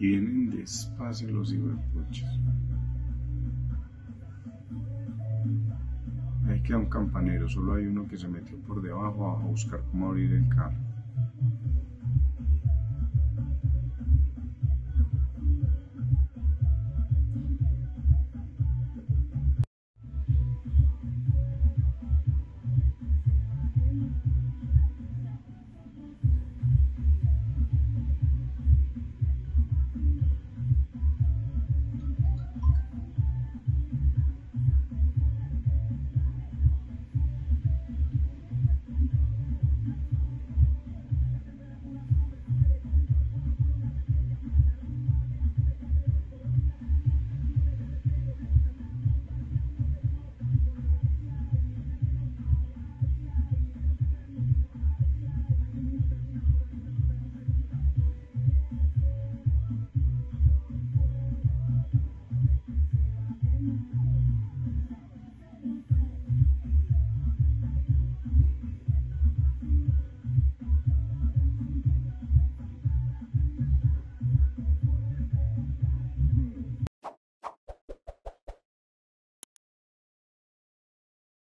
Vienen despacio los hijuepuchas. Ahí queda un campanero, solo hay uno que se metió por debajo a buscar cómo abrir el carro.